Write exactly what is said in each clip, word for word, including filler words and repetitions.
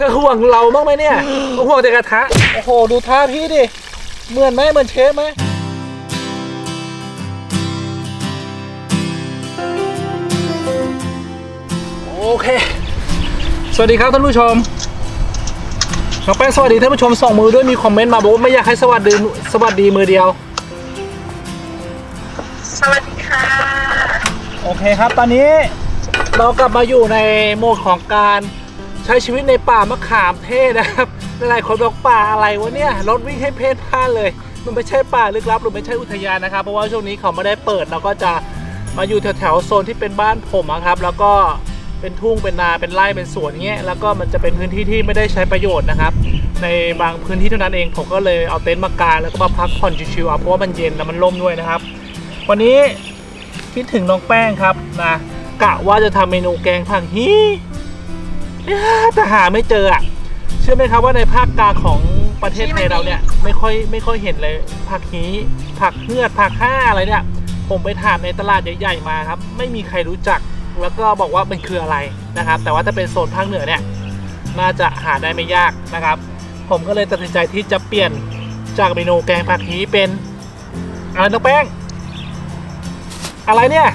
เธอห่วงเราบ้างไหมเนี่ยห่วงแต่กระทะโอ้โหดูท่าพี่ดิเหมือนไหมเหมือนเชฟไหมโอเคสวัสดีครับท่านผู้ชมน้องแป้งสวัสดีท่านผู้ชมสองมือด้วยมีคอมเมนต์มาบอกว่าไม่อยากให้สวัสดีสวัสดีมือเดียวสวัสดีค่ะโอเคครับตอนนี้เรากลับมาอยู่ในโหมดของการใช้ชีวิตในป่ามะขามเทศนะครับหลายคนบอกป่าอะไรวะเนี่ยรถวิ่งให้เพลินพลาดเลยมันไม่ใช่ป่าลึกลับหรือไม่ใช่อุทยานนะครับเพราะว่าช่วงนี้เขาไม่ได้เปิดเราก็จะมาอยู่แถวๆโซนที่เป็นบ้านผมนะครับแล้วก็เป็นทุ่งเป็นนาเป็นไร่เป็นสวนเงี้ยแล้วก็มันจะเป็นพื้นที่ที่ไม่ได้ใช้ประโยชน์นะครับในบางพื้นที่เท่านั้นเองผมก็เลยเอาเต็นท์มากางแล้วก็มาพักผ่อนชิวๆเพราะว่ามันเย็นแล้วมันร่มด้วยนะครับวันนี้คิดถึงน้องแป้งครับนะกะว่าจะทำเมนูแกงผักฮีแต่หาไม่เจออ่ะเชื่อไหมครับว่าในภาคกลางของประเทศไทยเราเนี่ยไม่ค่อยไม่ค่อยเห็นเลยผักฮีผักเฮือดผักห้าอะไรเนี่ยผมไปถามในตลาดใหญ่ๆมาครับไม่มีใครรู้จักแล้วก็บอกว่ามันคืออะไรนะครับแต่ว่าถ้าเป็นโซนภาคเหนือเนี่ยน่าจะหาได้ไม่ยากนะครับผมก็เลยตัดสินใจที่จะเปลี่ยนจากเมนูแกงผักฮีเป็นอะไรน้องแป้งอะไรเนี่ย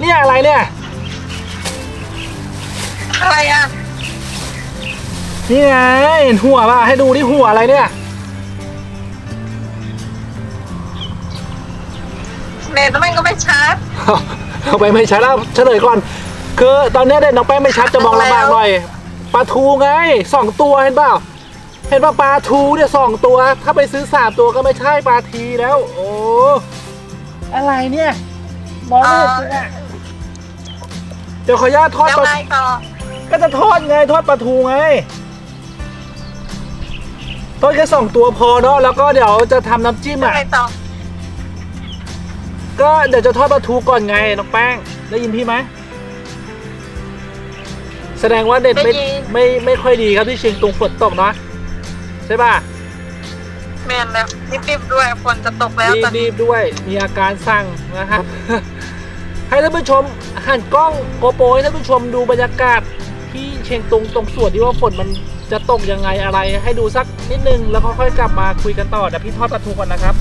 เนี่ยอะไรเนี่ยอะไรอ่ะนี่ไงเห็นหัวป่ะให้ดูที่หัวอะไรเนี่ยเน็ตมันก็ไม่ชัดเอาไปไม่ชัดแล้วเฉลยก่อนคือตอนนี้เด็กน้องแป้งไม่ชัดจะมองลำบากหน่อยปลาทูไงสองตัวเห็นเปล่าเห็นป่ะปลาทูเนี่ยสองตัวถ้าไปซื้อสามตัวก็ไม่ใช่ปลาทีแล้วโอ้อะไรเนี่ยมองไม่เห็นเลยเดี๋ยวขออนุญาตทอดปลาทูก็จะทอดไงทอดปลาทูไงทอดแค่สองตัวพอเนาะแล้วก็เดี๋ยวจะทำน้ำจิ้มอ่ะก็เดี๋ยวจะทอดปลาทูก่อนไงน้องแป้งได้ยินพี่ไหมแสดงว่าเด็ดไม่ไม่ไม่ค่อยดีครับที่เชียงตุงฝนตกเนาะใช่ป่ะแม่นแล้วรีบๆด้วยฝนจะตกแล้วรีบๆด้วยมีอาการสั่งนะครับให้ท่านผู้ชมหันกล้องโกโปรให้ท่านผู้ชมดูบรรยากาศที่เชียงตุงตรงส่วนที่ว่าฝนมันจะตกยังไงอะไรให้ดูสักนิดนึงแล้วค่อยๆกลับมาคุยกันต่อเดี๋ยวพี่ทอดปลาทูก่อนนะครับ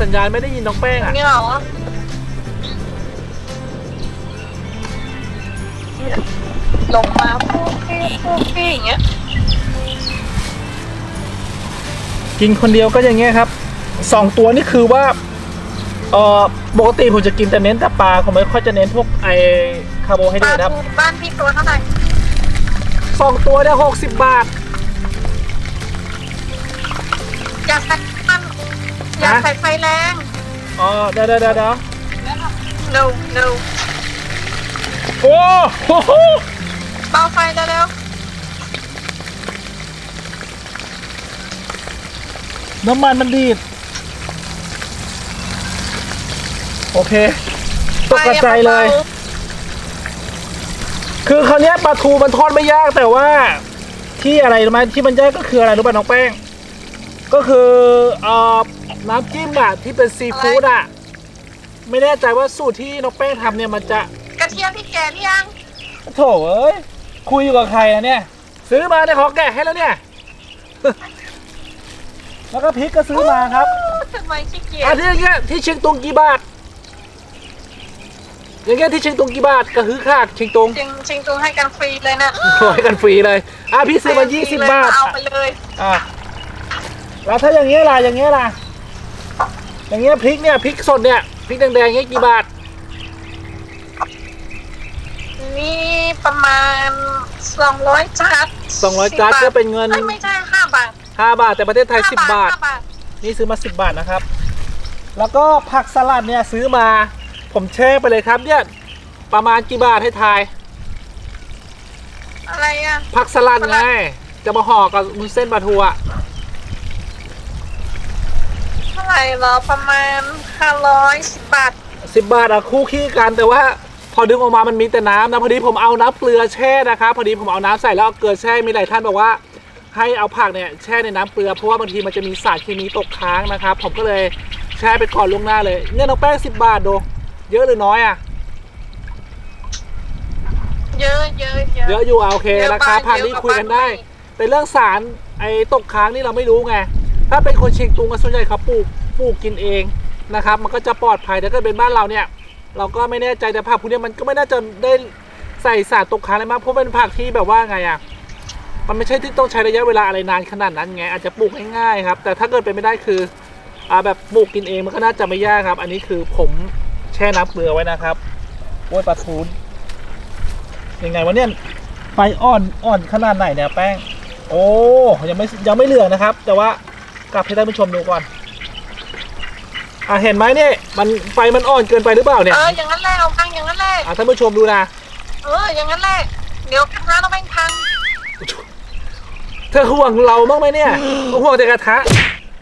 สัญญาณไม่ได้ยินน้องแป้งอ่ะลงมาพูดพี่พูดพี่อย่างเงี้ยกินคนเดียวก็อย่างเงี้ยครับสองตัวนี่คือว่าเอ่อปกติผมจะกินแต่เน้นแต่ปลาผมไม่ค่อยจะเน้นพวกไอคาร์โบไฮเดรตครับบ้านพี่ตัวเท่าไหร่สองตัวได้หกสิบบาทอย่าใส่ปั้นอย่าใส่ไฟแรงอ๋อเดี๋ยวเดี๋ยวเดี๋ยวเดี๋ยวเร็วเร็วโอ้โหเบาไฟได้แล้วน้ำมันมันดีดโอเคตกกระจายเลยคือคราวนี้ปลาทูมันทอดไม่ยากแต่ว่าที่อะไรรู้ไหมที่มันยากก็คืออะไรรู้ป่ะน้องแป้งก็คืออ่าน้ำจิ้มอะที่เป็นซีฟู้ดอะไม่แน่ใจว่าสูตรที่น้องแป้งทำเนี่ยมันจะกระเทียมที่แก่หรือยังโถ่เอ้ยคุยอยู่กับใครนะเนี่ยซื้อมาเนี่ยเขาแกะให้แล้วเนี่ยแล้วก็พริกก็ซื้อมาครับทำไมขี้เกียจอันนี้อย่างเงี้ยที่เชียงตุงกี่บาทอย่างเงี้ยที่เชียงตุงกี่บาทกระหือคากเชียงตุงเชียงตุงให้กันฟรีเลยนะให้กันฟรีเลยอ่ะพี่ซื้อมายี่สิบบาทเอาไปเลยอ่ะแล้วถ้าอย่างเงี้ยล่ะอย่างเงี้ยล่ะอย่างเงี้ยพริกเนี่ยพริกสดเนี่ยพริกแดงๆเงี้ยกี่บาทนี่ประมาณสองร้อยจัดสองร้อยจัดก็เป็นเงินไม่ใช่ห้าบาทห้าบาทแต่ประเทศไทยสิบบาทนี่ซื้อมาสิบบาทนะครับแล้วก็ผักสลัดเนี่ยซื้อมาผมแช่ไปเลยครับเนี่ยประมาณกี่บาทให้ทายอะไรอ่ะผักสลัดไงจะมาห่อกับมุ้นเส้นปลาทูอ่ะเท่าไหร่หรอประมาณห้าร้อยสิบบาทสิบบาทอ่ะคู่ขี้กันแต่ว่าพอดึงออกมามันมีแต่น้ำนะพอดีผมเอาน้ำเกลือแช่นะครับพอดีผมเอาน้ำใส่แล้วเอาเกลือแช่มีหลายท่านบอกว่าให้เอาผักเนี่ยแช่ในน้ำเกลือเพราะว่าบางทีมันจะมีสารเคมีตกค้างนะครับผมก็เลยแช่ไปก่อนล่วงหน้าเลยเงินน้องแป้งสิบบาทดูเยอะหรือน้อยอ่ะเยอ เยอะอยู่โอเคราคาพันนี้คุยกันได้แต่เรื่องสารไอ้ตกค้างนี่เราไม่รู้ไงถ้าเป็นคนเชียงตุงส่วนใหญ่เขาปลูกปลูกกินเองนะครับมันก็จะปลอดภัยแต่ถ้าเป็นบ้านเราเนี่ยเราก็ไม่แน่ใจแต่ผักพวกนี้มันก็ไม่น่าจะได้ใส่สารตกค้างอะไรมากเพราะเป็นผักที่แบบว่าไงอ่ะมันไม่ใช่ที่ต้องใช้ระยะเวลาอะไรนานขนาดนั้นไงอาจจะปลูกง่ายๆครับแต่ถ้าเกิดเป็นไม่ได้คืออ่าแบบปลูกกินเองมันก็น่าจะไม่ยากครับอันนี้คือผมแช่น้ำเกลือไว้นะครับโอ้ยปลาทูนยังไงวะเนี่ยไฟอ่อนอ่อนขนาดไหนเนี่ยแป้งโอ้ยังไม่ยังไม่เหลืองนะครับแต่ว่ากลับให้ท่านผู้ชมดูก่อนอ่ะเห็นไหมเนี่ยมันไฟมันอ่อนเกินไปหรือเปล่าเนี่ยเอออย่างนั้นแหละเอาพังอย่างนั้นแหละอ่ะท่านผู้ชมดูนะเอออย่างนั้นแหละเดี๋ยวกระทะเราแม่งพังเธอห่วงเราบ้างไหมเนี่ยห่วงแต่กระทะ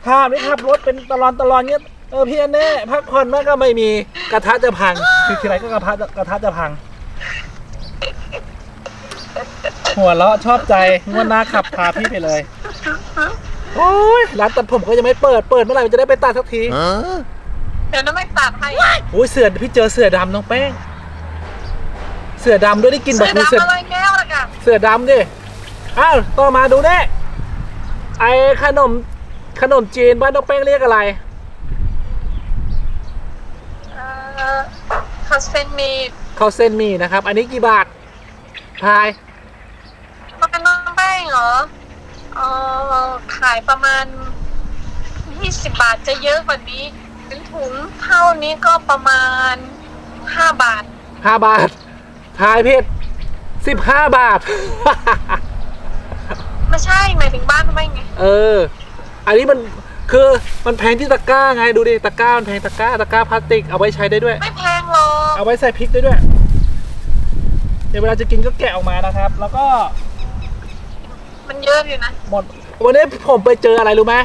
ข้ามนี่ขับรถเป็นตลอนตลอนเงี้ยเออพี่แน่พักผ่อนมากก็ไม่มีกระทะจะพังคือทีไรก็กระทะกระทะจะพังหัวเราะชอบใจงวดหน้าขับพาพี่ไปเลยโอ้ยร้านตัดผมก็ยังไม่เปิดเปิดเมื่อไหร่มันจะได้ไปตัดสักทีเดี๋ยวน้องไม่ตัดให้โอ้ยเสือพี่เจอเสือดำน้องแป้งเสือดำด้วยได้กินแบบเสือดำอะไรแก้วละกันเสือดำดิอ้าวต่อมาดูเนี่ยไอ้ขนมขนมจีนบ้านน้องแป้งเรียกอะไรเขาเส้นมีเขาเส้นมีนะครับอันนี้กี่บาททายบ้านน้องแป้งเหรอเออขายประมาณยี่สิบบาทจะเยอะกว่านี้ถึงถุงเท่านี้ก็ประมาณห้าบาทห้าบาททายผิดสิบห้าบาทไม่ใช่หมายถึงบ้านไม่ไงเอออันนี้มันคือมันแพงที่ตะกร้าไงดูดิตะกร้ามันแพงตะกร้าตะกร้าพลาสติกเอาไว้ใช้ได้ด้วยไม่แพงหรอกเอาไว้ใส่พริกได้ด้วยเดี๋ยวเวลาจะกินก็แกะออกมานะครับแล้วก็มันเยอะอยู่นะหมดวันนี้ผมไปเจออะไรรู้ไหม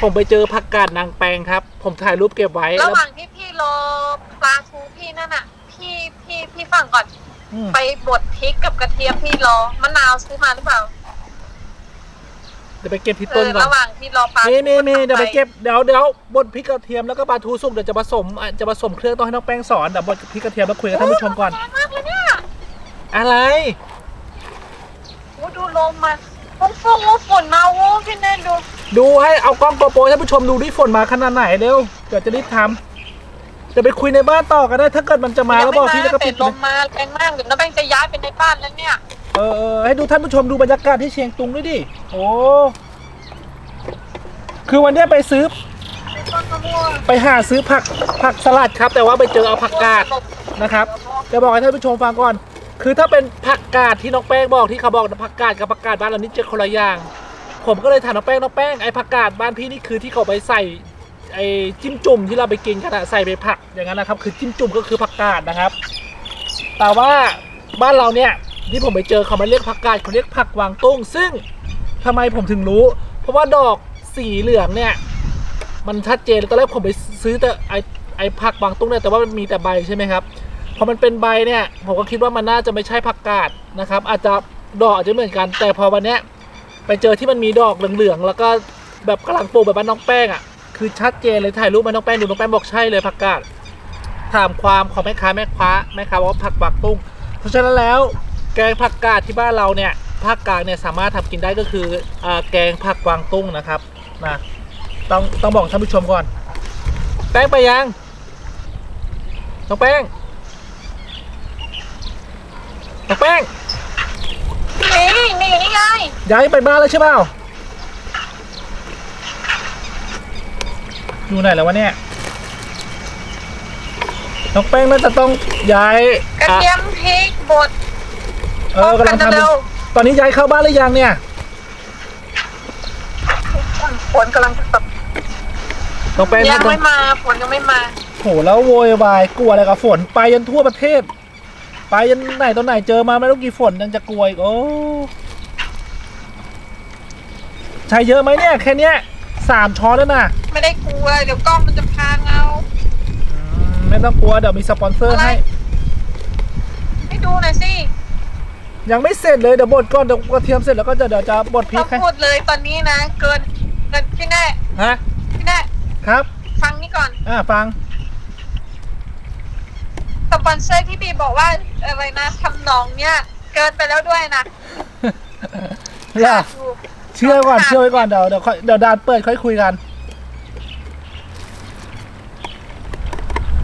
ผมไปเจอผักกาดนางแปงครับผมถ่ายรูปเก็บไว้ระหว่างที่พี่รอปลาทูพี่นั่นน่ะพี่พี่พี่ฟังก่อนไปบดพริกกับกระเทียมพี่รอมะนาวซื้อมาหรือเปล่าเดี๋ยวไปเก็บที่ต้นก่อนระหว่างที่รอปลาทูนี่นี่เดี๋ยวไปเก็บเดี๋ยวเดี๋ยวบดพริกกระเทียมแล้วก็ปลาทูสุกเดี๋ยวจะผสมจะผสมเครื่องต้องให้น้องแป้งสอนเดี๋ยวบดพริกกระเทียมแล้วคุยกับท่านผู้ชมก่อนอะไรดูลมมาฟุ้งๆฝนมาโว้พี่แนนดูดูให้เอากล้องโปรโปรท่านผู้ชมดูดิฝนมาขนาดไหนเร็วเดี๋ยวจะรีบทำจะไปคุยในบ้านต่อกันได้ถ้าเกิดมันจะมาแล้วบอกพี่แล้วก็ปิดลมมาแรงมากเดี๋ยวน้องแป้งจะย้ายไปในบ้านแล้วเนี่ยเออให้ดูท่านผู้ชมดูบรรยากาศที่เชียงตุงด้วยดิโอ้คือวันนี้ไปซื้อไปหาซื้อผักผักสลัดครับแต่ว่าไปเจอเอาผักกาดนะครับจะบอกให้ท่านผู้ชมฟังก่อนคือถ้าเป็นผักกาดที่น้องแป้งบอกที่เขาบอกผักกาดกับผักกาดบ้านเรานี่เจอคนละอย่างผมก็เลยถามน้องแป้งน้องแป้งไอ้ผักกาดบ้านพี่นี่คือที่เขาไปใส่ไอ้จิ้มจุ่มที่เราไปกินกันอะใส่ไปผักอย่างนั้นนะครับคือจิ้มจุ่มก็คือผักกาดนะครับแต่ว่าบ้านเราเนี่ยที่ผมไปเจอเขาไม่เรียกผักกาดเขาเรียกผักวางตุ้งซึ่งทำไมผมถึงรู้เพราะว่าดอกสีเหลืองเนี่ยมันชัดเจนตอนแรกผมไปซื้อแต่ไอ้ไอ้ผักวางตุ้งเนี่ยแต่ว่ามันมีแต่ใบใช่ไหมครับพอมันเป็นใบเนี่ยผมก็คิดว่ามันน่าจะไม่ใช่ผักกาดนะครับอาจจะดอกอาจจะเหมือนกันแต่พอวันนี้ไปเจอที่มันมีดอกเหลืองๆแล้วก็แบบกำลังปลูกแบบบ้านน้องแป้งอ่ะคือชัดเจนเลยถ่ายรูปบ้านน้องแป้งดูน้องแป้งบอกใช่เลยผักกาดถามความของแม่ค้าแม่ค้าแม่ค้าบอกว่าผักบักตุ้งเพราะฉะนั้นแล้วแกงผักกาดที่บ้านเราเนี่ยภาคกลางเนี่ยสามารถทำกินได้ก็คือแกงผักกวางตุ้งนะครับนะต้องต้องบอกท่านผู้ชมก่อนแป้งไปยังน้องแป้งน้องแป้งนี่นี่ไงย้ายไปบ้านแล้วใช่เปล่าอยู่ไหนแล้ววะเนี่ยน้องแป้งน่าจะต้องย้ายกระเทียมพริกบดเออกำลังทำตอนนี้ย้ายเข้าบ้านหรือยังเนี่ยฝนกำลังจะตกน้องแป้งยังไม่มาฝนยังไม่มาโหแล้วโวยวายกลัวอะไรกับฝนไปยันทั่วประเทศไปยันไหนตอนไหนเจอมาไม่รู้กี่ฝนยังจะกลัวอีกโอ้ใช้เยอะไหมเนี่ยแค่เนี้ยสามช้อนแล้วนะไม่ได้กลัวเดี๋ยวกล้องมันจะพังเอาไม่ต้องกลัวเดี๋ยวมีสปอนเซอร์ให้ให้ดูหน่อยสิยังไม่เสร็จเลยเดี๋ยวบดก่อนเดี๋ยวกระเทียมเสร็จแล้วก็จะเดี๋ยวจะบดพริกให้พูดเลยตอนนี้นะเกินเกินพี่แน่ฮะพี่แน่ครับฟังนี่ก่อนอ่าฟังสปอนเซอร์พี่บีบอกว่าอะไรนะทำนองเนี้ย เกินไปแล้วด้วยนะล่ะเชื่อก่อนเชื่อไว้ก่อนเดี๋ยวเดี๋ยวเดี๋ยวดานเปิดค่อยคุยกัน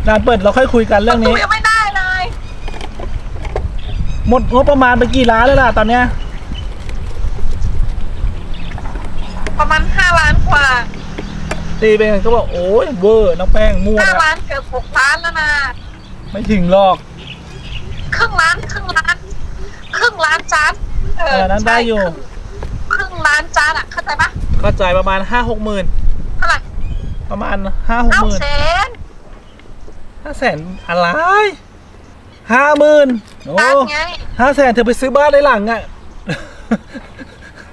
ดานเปิดเราค่อยคุยกันเรื่องนี้ยังไม่ได้เลยหมดงบประมาณไปกี่ล้านแล้วล่ะตอนเนี้ยประมาณห้าล้านกว่าตีไปก็บอกโอ้ยเวอร์น้องแป้งมั่วห้าล้านเกือบหกล้านแล้วนะไม่ถึงหรอกครึ่งล้านครึ่งล้านครึ่งล้านจานเออนั้นได้อยู่ครึ่งล้านจานอ่ะเข้าใจปะเข้าใจประมาณห้าหกหมื่นเท่าไหร่ประมาณห้าหกหมื่นห้าแสนห้าแสนอะไรห้าหมื่นโอ้ห้าแสนเธอไปซื้อบ้านได้หลังอ่ะ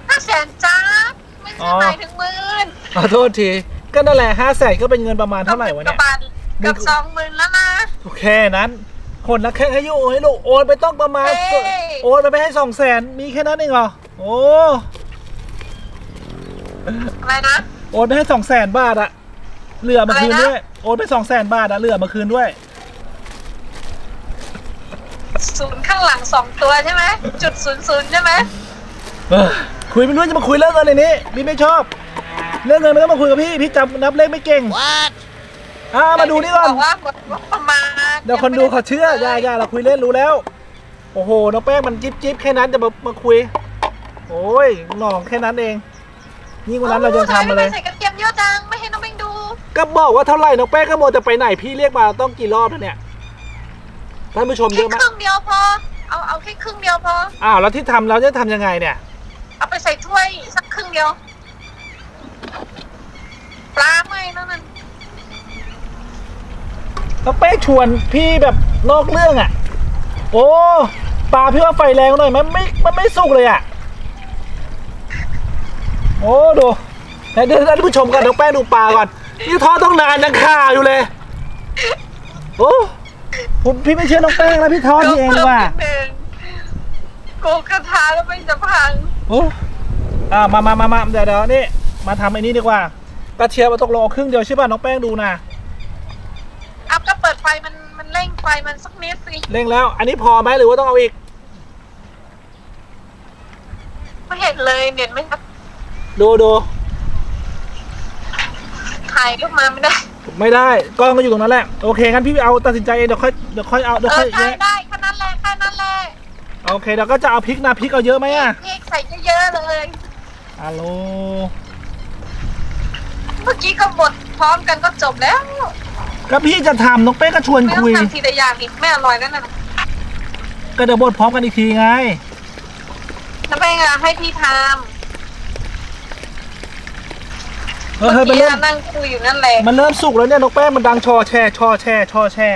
ห้าแสนจ้าไม่ใช่หมายถึงหมื่นขอโทษทีก็นั่นแหละห้าแสนก็เป็นเงินประมาณเท่าไหร่วะเนี่ยกับสองหมื่นแล้วนะโอเคนั้นคนละแค่ให้ยูให้ลูกโอนไปต้องประมาณโอนไปไม่ให้สองแสนมีแค่นั้นเองเหรอโอ้อะไรนะโอนไปให้สองแสนบาทอะเหลือมาคืนด้วยโอนไปสองแสนบาทอะเหลือมาคืนด้วยศูนย์ข้างหลังสองตัวใช่ไหมจุดศูนย์ศูนย์ใช่ไหมคุยไม่รู้จะมาคุยเรื่องเงินในนี้พี่ไม่ชอบเรื่องเงินไม่ต้องมาคุยกับพี่พี่จำนับเลขไม่เก่งอ่ามาดูนี่ก่อนเดี๋ยวคนดูเขาเชื่อยายาเราคุยเล่นรู้แล้วโอ้โหน้องแป้งมันจิ๊บจิ๊บแค่นั้นจะมามาคุยโอ้ยหน่องแค่นั้นเองนี่วันนั้นเราจะทำอะไรใส่กระเทียมเยอะจังไม่ให้น้องแป้งดูก็บอกว่าเท่าไหร่น้องแป้งก็โมจะไปไหนพี่เรียกมาต้องกี่รอบแล้วเนี่ยท่านผู้ชมเยอะมากแค่ครึ่งเดียวพอเอาเอาแค่ครึ่งเดียวพออ้าวแล้วที่ทำเราจะทำยังไงเนี่ยเอาไปใส่ถ้วยสักครึ่งเดียวปลาไม่แล้วนั่นแล้วเป๊กชวนพี่แบบนอกเรื่องอ่ะโอ้ปลาพี่ว่าไฟแรงหน่อยมันไม่มันไม่สุกเลยอ่ะโอ้ดูไหนเดี๋ยวท่านผู้ชมกันน้องแป้งดูปลาก่อนนี่ทอดต้องนานยังข่าอยู่เลยโอ้ผมพี่ไม่เชื่อน้องแป้งแล้วพี่ทอดเองว่ะโกกระทะแล้วไม่จะพังโอ้อ่ามามามามาเดี๋ยวเดี๋ยวนี่มาทำไอ้นี่ดีกว่ากระเทียมมาตกลงครึ่งเดียวใช่ป่ะน้องแป้งดูนะอัพก็เปิดไฟมันมันเร่งไฟมันสักนิดสิเร่งแล้วอันนี้พอไหมหรือว่าต้องเอาอีกไม่เห็นเลยเห็นไหมครับดูดูถ่ายรูปมาไม่ได้ไม่ได้กล้องก็อยู่ตรงนั้นแหละโอเคงั้นพี่เอาตัดสินใจเองเดี๋ยวค่อยเดี๋ยวค่อยเอาเดี๋ยวค่อยได้ได้แค่นั้นแหละแค่นั้นแหละโอเคเราก็จะเอาพริกนะพริกเอาเยอะไหมอ่ะพริกใส่เยอะๆเลยฮัลโหลเมื่อกี้ก็บดพร้อมกันก็จบแล้วก็พี่จะทำน้องเป๊กก็ชวนคุยไม่ต้องทำทีละอย่างอีกไม่อร่อยนั่นน่ะก็เดี๋ยวบดพร้อมกันอีกทีไงน้องเป๊กอะให้พี่ทำเมื่อกี้นั่งคุยอยู่นั่นแหละมันเริ่มสุกแล้วเนี่ยน้องเป๊กมันดังชอแช่ชอแช่ชอแช่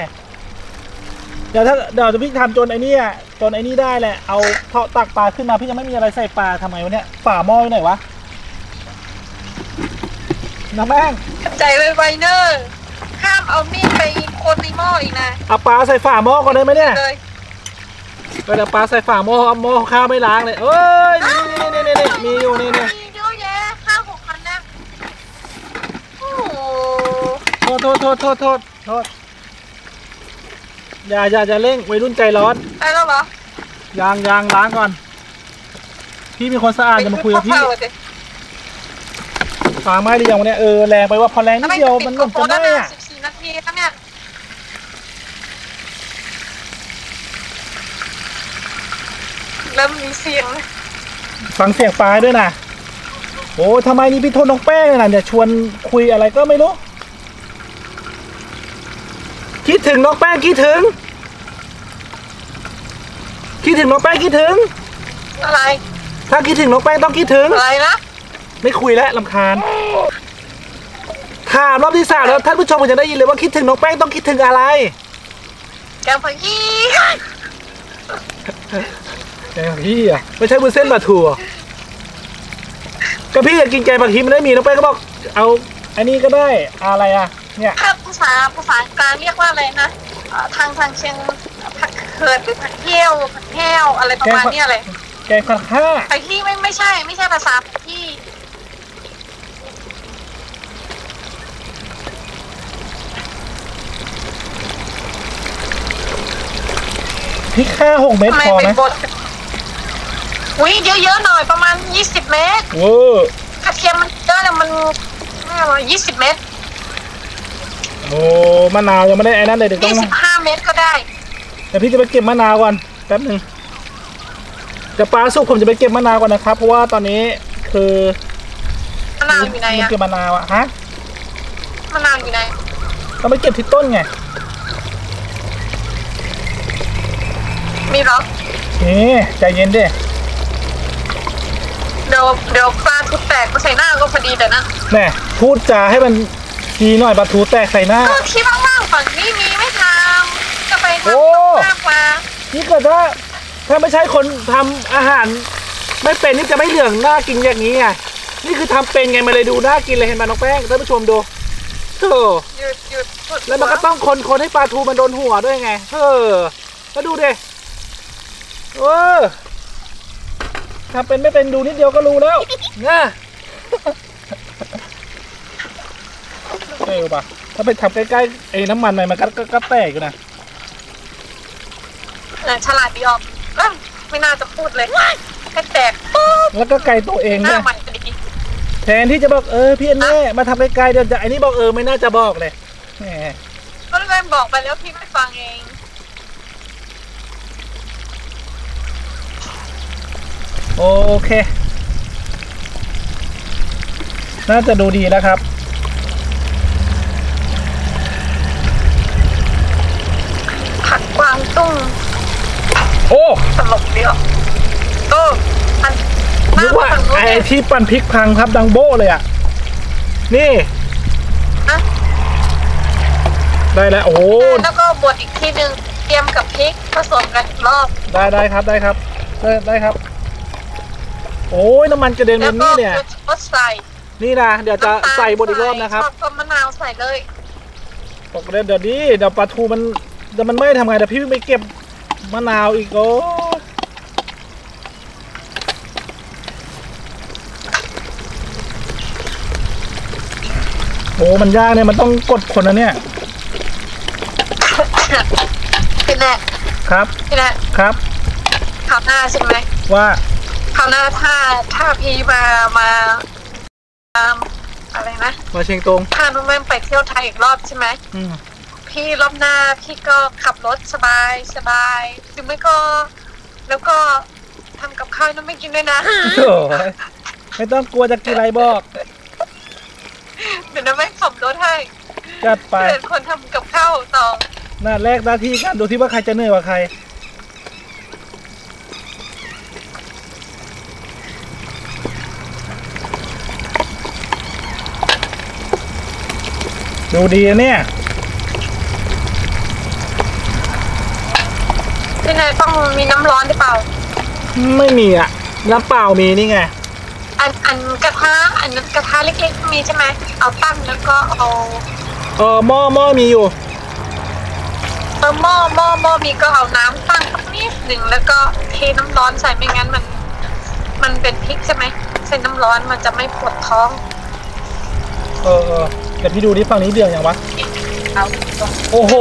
เดี๋ยวถ้าเดี๋ยวจะพี่ทำจนไอ้นี่อะจนไอ้นี่ได้แหละเอาเทาะตักปลาขึ้นมาพี่ยังไม่มีอะไรใส่ปลาทำไมวะเนี่ยฝาหม้อไว้ไหนวะน้องแป้งใจไวไวเนอร์ข้ามเอามีดไปคนในหม้ออีกนะเอาปลาใส่ฝาหม้อก่อนได้ไหมเนี่ยไปเดี๋ยวปลาใส่ฝาหม้อหม้อข้าวไม่ล้างเลยเอ้ยนี่นี่นี่นี่มีอยู่นี่นี่มีเยอะแยะข้าวหกพันนะโอ้โหโทษโทษโทษโทษโทษโทษอย่าอย่าจะเร่งวัยรุ่นใจร้อนได้แล้วเหรอยางยางล้างก่อนพี่มีคนสะอาดจะมาคุยกับพี่ฝาไม้เดียวเนี่ยเออแรงไปว่าพอแรงนิดเดียวมันหล่นจะได้อ่ะสิบสี่นาทีแล้วเนี่ยเริ่มมีเสียงฟังเสียงปลาด้วยนะโอ้ทำไมนี่พี่โทษน้องแป้งน่ะเนี่ยชวนคุยอะไรก็ไม่รู้คิดถึงน้องแป้งคิดถึงคิดถึงน้องแป้งคิดถึงอะไรถ้าคิดถึงน้องแป้งต้องคิดถึงอะไรนะไม่คุยแล้วลำคาญถามรอบที่สามแล้วท่านผู้ชมจะได้ยินเลยว่าคิดถึงน้องแป้งต้องคิดถึงอะไรแกงผักยี่แกงผักยี่อ่ะไม่ใช่บุญเส้นบะถั่วก็พี่อยากกินแกงผักยี่มันได้มีน้องแป้งก็บอกเอาอันนี้ก็ได้อะไรอ่ะเนี่ยภาษาภาษากลางเรียกว่าอะไรนะทางทางเชียงผักเขิดผักเที่ยวผักแห้วอะไรประมาณนี้อะไรแกงผักห้าผักยี่ไม่ไม่ใช่ไม่ใช่ภาษาผักยี่พริกแค่หกเม็ดพอไหม อุ้ยเยอะๆหน่อยประมาณยี่สิบเมตรโอ้กระเทียมมันเยอะแล้วมันยี่สิบเมตรโอ้มะนาวยังไม่ได้ไอ้นั่นเลยเดี๋ยวต้องยี่สิบห้าเมตรก็ได้แต่พี่จะไปเก็บมะนาวก่อนแป๊บหนึ่งจะปลาสุกผมจะไปเก็บมะนาวก่อนนะครับเพราะว่าตอนนี้คือมะนาวอยู่ไหนอะเก็บมะนาวอะฮะมะนาวอยู่ไหนต้องไปเก็บที่ต้นไงมีหรอนี่ใจเย็นดิเดี๋ยวเดี๋ยวปลาทูแตกมาใส่หน้าก็พอดีแต่นะแน่พูดจาให้มันดีหน่อยปลาทูแตกใส่หน้าก็ที่ว่างๆฝั่งนี้มีไม่ทำจะไปทำต้องมากกว่านี่เกิดว่าถ้าไม่ใช่คนทำอาหารไม่เป็นนี่จะไม่เหลืองหน้ากินอย่างนี้ไงนี่คือทำเป็นไงมาเลยดูหน้ากินเลยเห็นไหมน้องแป้งท่านผู้ชมดูเธอหยุดหยุดแล้วมันก็ต้องคนคนให้ปลาทูมันโดนหัวด้วยไงเธอมาดูดิเออทำเป็นไม่เป็นดูนิดเดียวก็รู้แล้วนะเออป่ะถ้าไปทำใกล้ๆไอ้น้ำมันหน่อยมันก็ก็แตกอยู่นะฉลาดดีออกไม่น่าจะพูดเลยแค่แตกแล้วก็ไกลตัวเองนะแทนที่จะบอกเออพี่แน่มาทำไกลๆเดี๋ยวจะไอ้นี่บอกเออไม่น่าจะบอกเลยก็เลยบอกไปแล้วพี่ไม่ฟังเองโอเคน่าจะดูดีแล้วครับผักกวางตุ้งโอ้ตลกเดียวโอ้อันนึกว่าไอ้ที่ปั่นพริกพังครับดังโบ้เลยอ่ะนี่ได้แล้วโอ้แล้วก็บดอีกทีหนึ่งเตรียมกับพริกผสมกันอีกรอบได้ได้ครับได้ครับได้ได้ครับโอ้ยน้ำมันกระเด็นบนนี่เนี่ยนี่นะเดี๋ยวจะใส่บดอีกรอบนะครับก็มะนาวใส่เลยตกเด็ดเดี๋ยวนี้เดี๋ยวปลาทูมันเดี๋ยวมันไม่ทำไงเดี๋ยวพี่ไปเก็บมะนาวอีกโอ้โอ้มันยากเนี่ยมันต้องกดคนนะเนี่ยพี่แนทครับพี่แนทครับข่าวหน้าใช่ไหมว่าข่าวหน้าถ้าถ้าพี่มามาอะไรนะมาเชียงตงถ้าน้องแม่ไปเที่ยวไทยอีกรอบใช่ไหมพี่รอบหน้าพี่ก็ขับรถสบายสบายหรือไม่ก็แล้วก็ทำกับข้าวน้องไม่กินด้วยนะไม่ต้องกลัวจะกินอะไรบอกเดี๋ยวน้องแม่ขับรถให้จัดไปเป็นคนทำกับข้าวต่อหน้าแรกหน้าที่กันดูที่ว่าใครจะเหนื่อยกว่าใครดูดีเนี่ยที่ไหนต้องมีน้ำร้อนหรือเปล่าไม่มีอ่ะน้ำเปล่ามีนี่ไงอันอันกระทะอันกระทะเล็กๆมีใช่ไหมเอาตั้งแล้วก็เอาเออหม้อหม้อมีอยู่เออหม้อหม้อหม้อมีก็เอาน้ำตั้งสักนิดหนึ่งแล้วก็เทน้ำร้อนใส่ไม่งั้นมันมันเป็นพริกใช่ไหมใส่น้ำร้อนมันจะไม่ปวดท้องเออเดี๋ยวพี่ดูดิฝั่งนี้เดือดอย่างวะเอาโอ้โห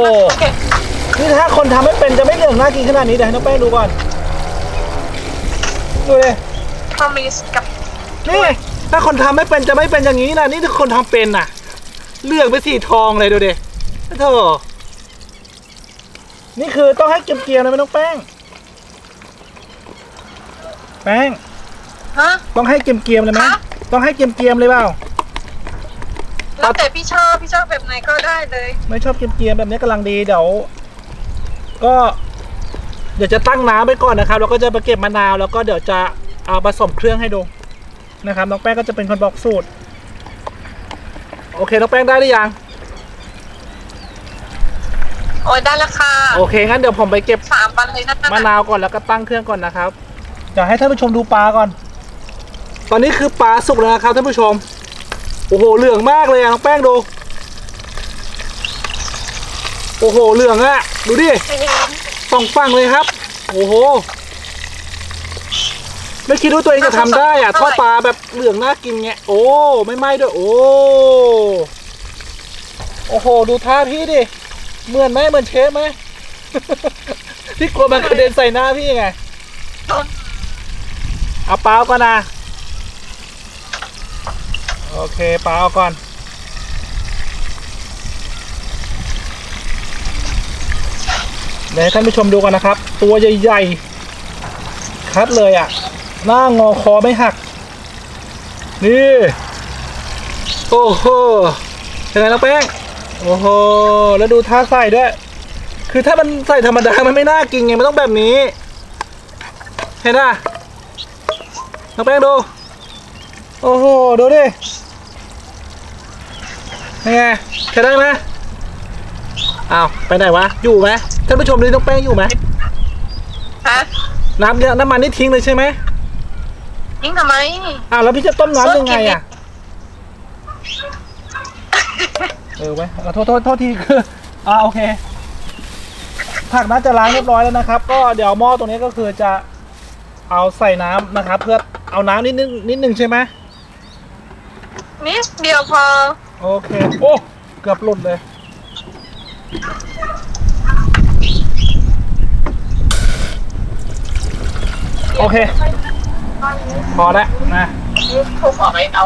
นี่ถ้าคนทำไม่เป็นจะไม่เดือดน่ากินขนาดนี้เดี๋ยวให้น้องแป้งดูก่อนดูเลยพอมีกับนี่ถ้าคนทำไม่เป็นจะไม่เป็นอย่างนี้นะนี่ถ้าคนทำเป็นน่ะเลือกไปสีทองเลยดูดิเธอนี่คือต้องให้เกลียวๆนะไม่ต้องแป้งแป้งฮะต้องให้เกลียวๆเลยไหมต้องให้เกลียวๆเลยเปล่าแล้วแต่พี่ชอบพี่ชอบแบบไหนก็ได้เลยไม่ชอบเกลียวๆแบบนี้กำลังดีเดี๋ยวก็เดี๋ยวจะตั้งน้ำไปก่อนนะครับแล้วก็จะไปเก็บมะนาวแล้วก็เดี๋ยวจะเอาผสมเครื่องให้ดูนะครับน้องแป้งก็จะเป็นคนบอกสูตรโอเคน้องแป้งได้หรือยังโอ้ยได้แล้วค่ะโอเคงั้นเดี๋ยวผมไปเก็บสามวันเลยนะมะนาวก่อนแล้วก็ตั้งเครื่องก่อนนะครับเดี๋ยวให้ท่านผู้ชมดูปลาก่อนตอนนี้คือปลาสุกแล้วนะครับท่านผู้ชมโอ้โหเหลืองมากเลยน้องแป้งดูโอ้โหเหลืองอะดูดิสองฝั่งเลยครับโอ้โหไม่คิดว่าตัวเองจะทำได้อ่ะทอดปลาแบบเหลืองน่ากินไงโอ้ไม่ไหม้ด้วยโอ้โอ้โหดูท่าพี่ดิเหมือนไหมเหมือนเชฟไหมพี่กลัวมันกระเด็นใส่หน้าพี่ไง เอาปลาก่อนนะโอเคปลาเอาก่อนเดี๋ยวให้ท่านผู้ชมดูกันนะครับตัวใหญ่ๆคัดเลยอ่ะหน้างอคอไม่หักนี่โอ้โหยังไงน้องแป้งโอ้โหแล้วดูท่าใส่ด้วยคือถ้ามันใส่ธรรมดามันไม่น่ากินไงมันต้องแบบนี้เห็นป่ะน้องแป้งดูโอ้โหดูดิยังไงใช้ได้ไหมอ้าวไปไหนวะอยู่ไหมท่านผู้ชมดูน้องแป้งอยู่ไหมฮะน้ำเนี่ยน้ำมันนี่ทิ้งเลยใช่ไหมทิ้งทำไมอ้าวแล้วพี่จะต้มน้ำยังไงอ่ะเออไว้โทษโทษโทษทีคืออ่าโอเคผักน่าจะล้างเรียบร้อยแล้วนะครับก็เดี๋ยวหม้อตรงนี้ก็คือจะเอาใส่น้ำนะครับเพื่อเอาน้ำนิดนึงนิดนึงใช่ไหมนิดเดียวพอโอเคโอ้เกือบหลุดเลยโอเคพอแล้วนะเขาบอกให้เอา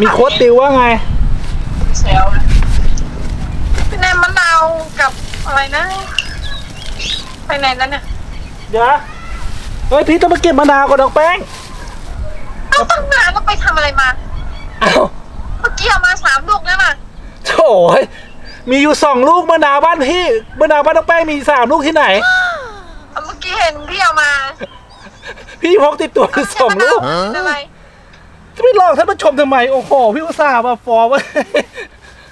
มีโค้ดติวว่าไงเซลเป็นแนมมะนาวกับอะไรนะไปไหนแล้วเนี่ยเดี๋ยวเฮ้ยพี่ต้องไปเก็บมะนาวกับดอกแป้งก็ตั้งนานแล้วไปทำอะไรมาอ้าวเมื่อกี้เอามาสามลูกแล้วน่ะโถ่มีอยู่สองลูกมะนาวบ้านพี่มะนาวบ้านดอกแป้งมีสามลูกที่ไหนเมื่อกี้เห็นพี่เอามาพี่พกติดตัวคือสองลูกอะไรจะไม่ลองท่านผู้ชมทำไมโอ้โหพี่อุตส่าห์มาฟอร์ม